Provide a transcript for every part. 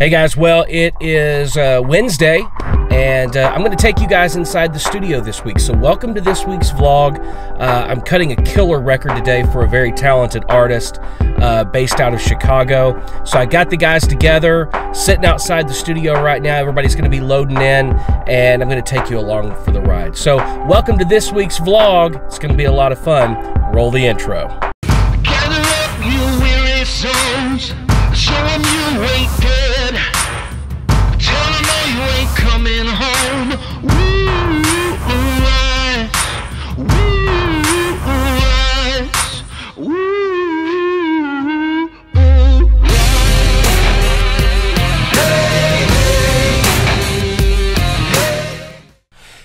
Hey guys, well, it is Wednesday, and I'm going to take you guys inside the studio this week. So welcome to this week's vlog. I'm cutting a killer record today for a very talented artist based out of Chicago. So I got the guys together, sitting outside the studio right now. Everybody's going to be loading in, and I'm going to take you along for the ride. So welcome to this week's vlog. It's going to be a lot of fun. Roll the intro. Gather up, you weary souls. Show them you ain't dead. Tell them that you ain't coming home.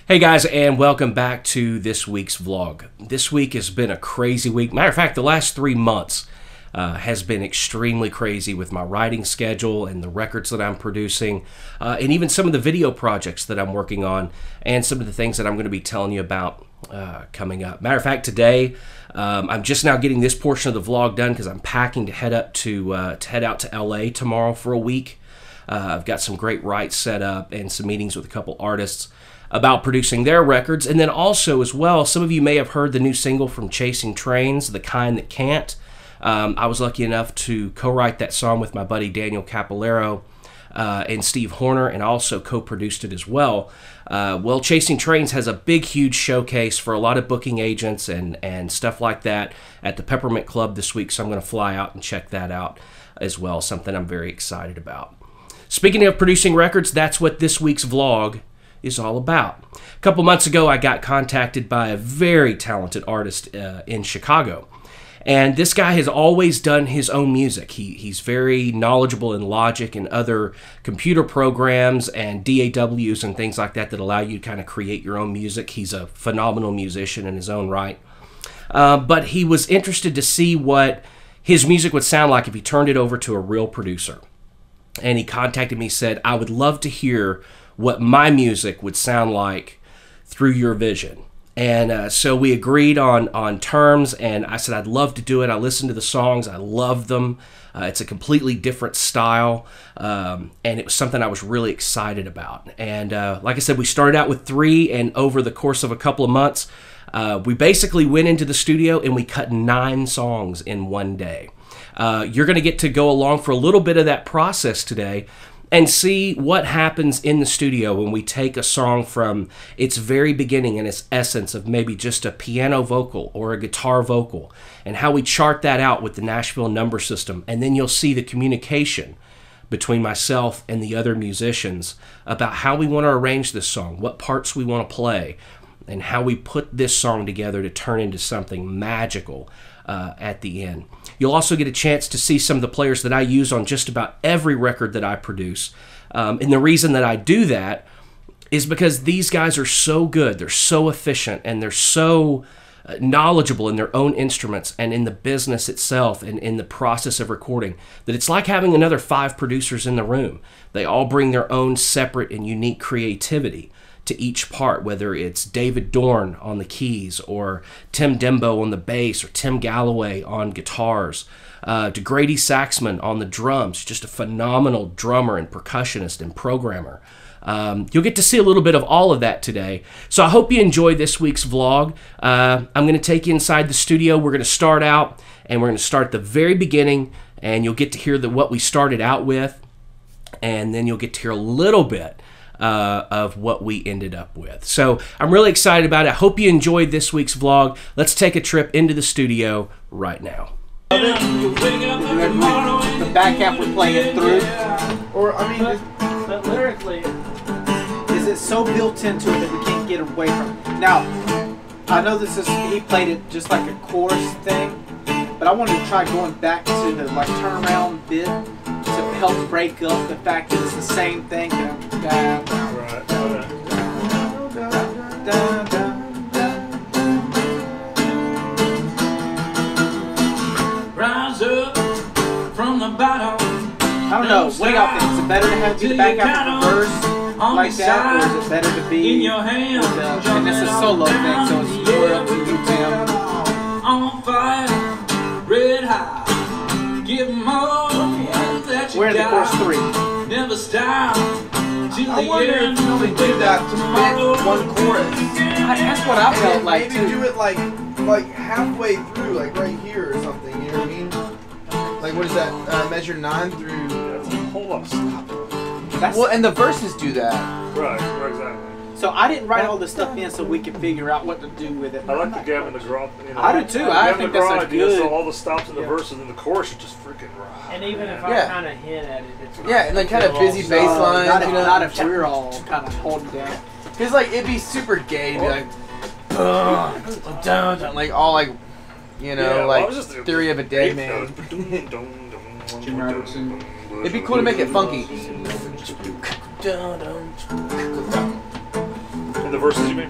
Hey guys, and welcome back to this week's vlog. This week has been a crazy week. Matter of fact, the last 3 months has been extremely crazy with my writing schedule and the records that I'm producing, and even some of the video projects that I'm working on, and some of the things that I'm going to be telling you about coming up. Matter of fact, today I'm just now getting this portion of the vlog done because I'm packing to head up to head out to LA tomorrow for a week. I've got some great writes set up and some meetings with a couple artists about producing their records, and then also as well, some of you may have heard the new single from Chasing Trains, "The Kind That Can't." I was lucky enough to co-write that song with my buddy Daniel Capillero and Steve Horner, and also co-produced it as well. Well, Chasing Trains has a big, huge showcase for a lot of booking agents and stuff like that at the Peppermint Club this week, so I'm going to fly out and check that out as well, something I'm very excited about. Speaking of producing records, that's what this week's vlog is all about. A couple months ago, I got contacted by a very talented artist in Chicago. And this guy has always done his own music. He's very knowledgeable in Logic and other computer programs and DAWs and things like that that allow you to kind of create your own music. He's a phenomenal musician in his own right. But he was interested to see what his music would sound like if he turned it over to a real producer. And he contacted me, said, "I would love to hear what my music would sound like through your vision." And so we agreed on terms, and I said, "I'd love to do it." I listened to the songs. I loved them. It's a completely different style, and it was something I was really excited about. And like I said, we started out with 3, and over the course of a couple of months, we basically went into the studio, and we cut 9 songs in one day. You're going to get to go along for a little bit of that process today, and see what happens in the studio when we take a song from its very beginning and its essence of maybe just a piano vocal or a guitar vocal, and how we chart that out with the Nashville number system. And then you'll see the communication between myself and the other musicians about how we want to arrange this song, what parts we want to play, and how we put this song together to turn into something magical at the end. You'll also get a chance to see some of the players that I use on just about every record that I produce. And the reason that I do that is because these guys are so good, they're so efficient, and they're so knowledgeable in their own instruments and in the business itself and in the process of recording, that it's like having another 5 producers in the room. They all bring their own separate and unique creativity to each part, whether it's David Dorn on the keys, or Tim Dembo on the bass, or Tim Galloway on guitars, to Grady Saxman on the drums, just a phenomenal drummer and percussionist and programmer. You'll get to see a little bit of all of that today. So I hope you enjoy this week's vlog. I'm going to take you inside the studio. We're going to start out, and we're going to start at the very beginning, and you'll get to hear what we started out with, and then you'll get to hear a little bit of what we ended up with. So I'm really excited about it. I hope you enjoyed this week's vlog. Let's take a trip into the studio right now. The back half we're playing through. Or, I mean, but lyrically, is it so built into it that we can't get away from it? Now, I know this is, he played it just like a chorus thing, but I want to try going back to the like turnaround bit to help break up the fact that it's the same thing. Rise up from the bottom. I don't know, what y'all think? Is it better to have you back out the verse like that, or is it better to be in your hands? And it's a solo thing, so it's more up to you, Tim. On fire, red high, give more. We're in the chorus 3. Never us down. I wonder if nobody did that to fit one chorus. That's what I felt like, too. Maybe do it like halfway through, like right here or something, you know what I mean? Like, what is that? Measure 9 through... Hold up, stop. Well, and the verses do that. Right, exactly. So I didn't write all this stuff in so we could figure out what to do with it. I like the Gavin Negron. You know, I do too. I think that's a good. So all the stops in the verses and the chorus are just freaking right. And even if I kind of hint at it, it's not and like kind of busy bass lines. Not if we're all kind of holding down. Because like it'd be super gay to be like, like all like, you know, like Theory of a Day Man. Jim Robertson. It'd be cool to make it funky. In the verses, you mean?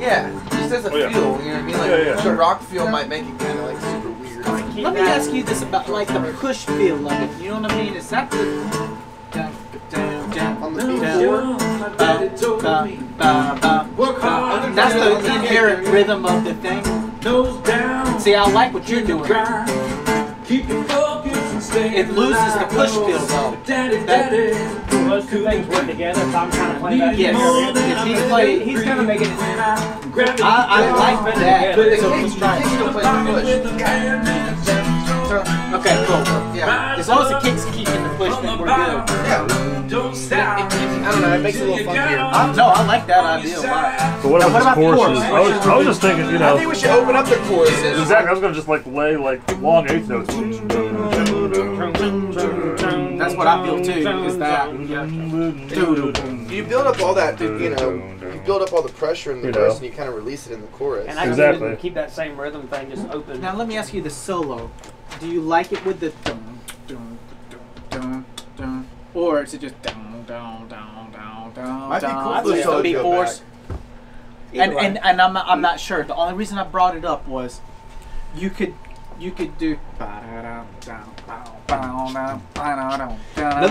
Yeah, just as a feel, you know what I mean? Like, the rock feel might make it kind of like super weird. Let me ask you this about like the push feel of it, you know what I mean? Is that the... On the beat. That's the inherent rhythm of the thing. See, I like what you're doing. It loses the push feel though. Those two things work together, so I'm trying to play that. Yes, he's kind of making it. I like that. But he's still playing the push. Okay, cool. Yeah. As long as the kicks keep in the push, then we're good. Yeah. Don't stop. I don't know. It makes it a little funkier. No, I like that idea a lot. So what about the choruses? I was just thinking, you know. I think we should open up the choruses. Exactly. I was gonna just like lay like long eighth notes. That's what I feel too, is that. You build up all that, you know, you build up all the pressure in the verse and you kind of release it in the chorus. And I can even keep that same rhythm thing just open. Now let me ask you the solo. Do you like it with the dum, dum, dum, dum, or is it just dum, dum, dum, dum, dum? Might be cool for solo to go back. And I'm not sure. The only reason I brought it up was you could do. Another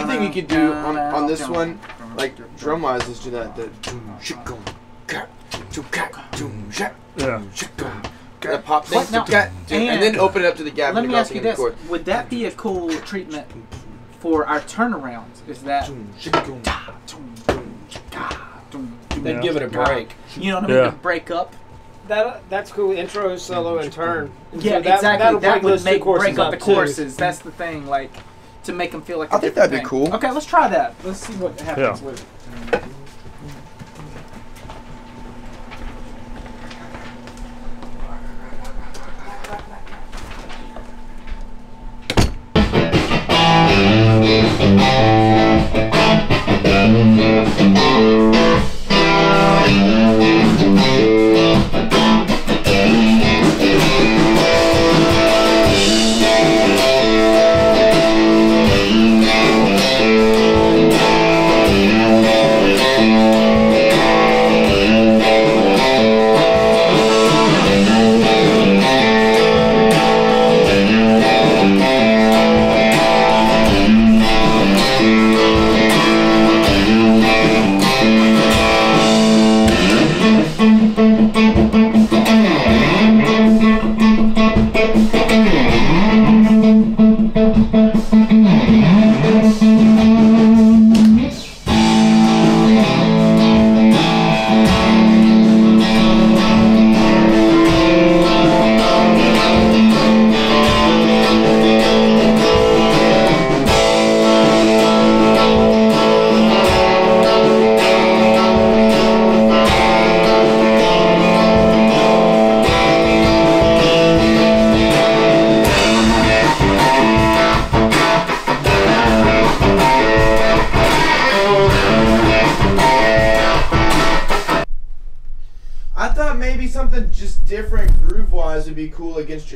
thing you could do on this one, like drum wise, is do that. The pop thing. And then open it up to the Gavin. Let me ask you this: would that be a cool treatment for our turnarounds? Is that? They'd give it a break. You know what I mean? Yeah. Break up. That's cool. Intro, solo, and turn. And yeah, so exactly. That would make break up the courses. That's the thing, like, to make them feel like I think that'd be cool. Okay, let's try that. Let's see what happens with it.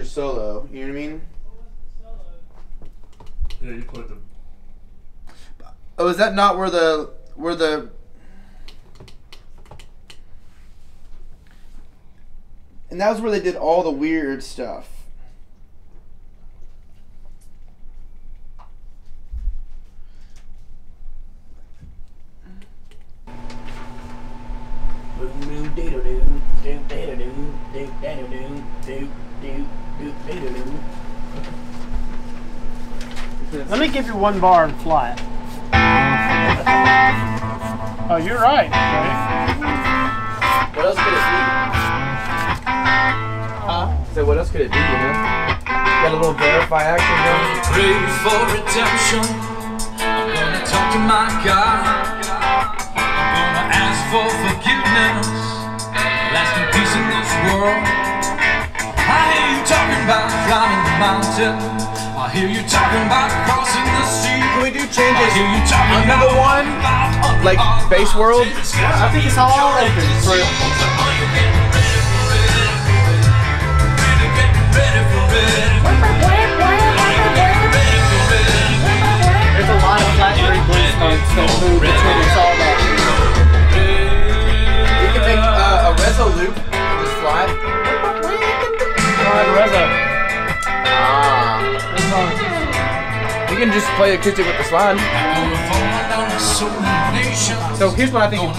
Solo, you know what I mean? Yeah, you played them. Oh, is that not where the and that was where they did all the weird stuff. Let me give you one bar and fly it. Oh, you're right. What else could it be? So what else could it be, you know? Got a little verify action going. Pray for redemption. I'm gonna talk to my God. I'm gonna ask for forgiveness. Lasting peace in this world. I hear you talking about climbing the mountain. I hear you talking about crossing the sea. Can we do changes under the one? Like Space World? I think it's all open. There's a lot of flat-free blues songs that move between us all that. We can make a Rezzo loop and just slide. Rezzo. We can just play acoustic with the slide. So here's what I think. Yeah,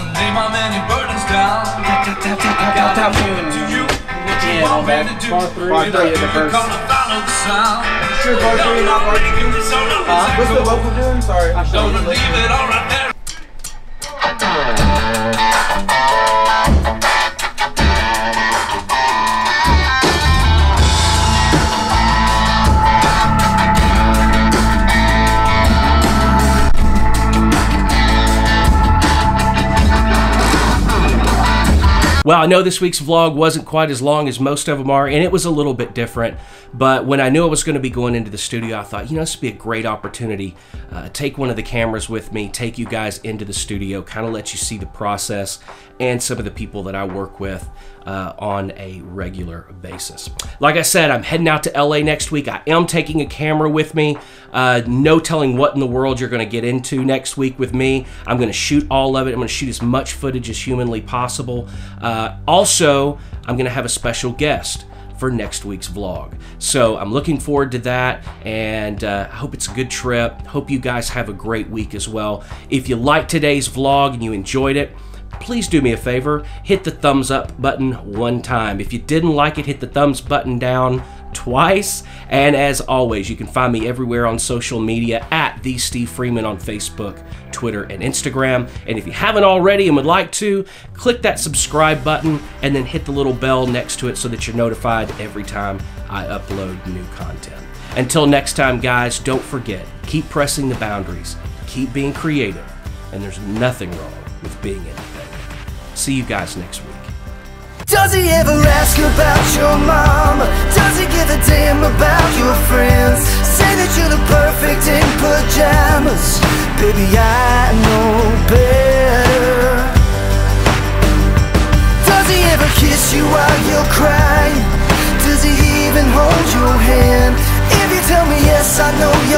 all that. Bar 3 of the verse. Sure, bar 3, not bar 2. What's the local doing? Sorry. I'm sorry. Don't leave it all right there. Well, I know this week's vlog wasn't quite as long as most of them are, and it was a little bit different, but when I knew I was going to be going into the studio, I thought, you know, this would be a great opportunity. Take one of the cameras with me, take you guys into the studio, kind of let you see the process and some of the people that I work with on a regular basis. Like I said, I'm heading out to LA next week. I am taking a camera with me. No telling what in the world you're going to get into next week with me. I'm going to shoot all of it. I'm going to shoot as much footage as humanly possible. Also, I'm going to have a special guest for next week's vlog. So I'm looking forward to that, and I hope it's a good trip. Hope you guys have a great week as well. If you liked today's vlog and you enjoyed it, please do me a favor, hit the thumbs up button one time. If you didn't like it, hit the thumbs button down twice. And as always, you can find me everywhere on social media at The Steve Freeman on Facebook, Twitter, and Instagram. And if you haven't already and would like to, click that subscribe button and then hit the little bell next to it so that you're notified every time I upload new content. Until next time, guys, don't forget, keep pressing the boundaries, keep being creative, and there's nothing wrong with being anything. See you guys next week. Does he ever ask about your mama? Does he give a damn about your friends? Say that you're the perfect in pajamas. Baby, I know better. Does he ever kiss you while you're crying? Does he even hold your hand? If you tell me yes, I know yes.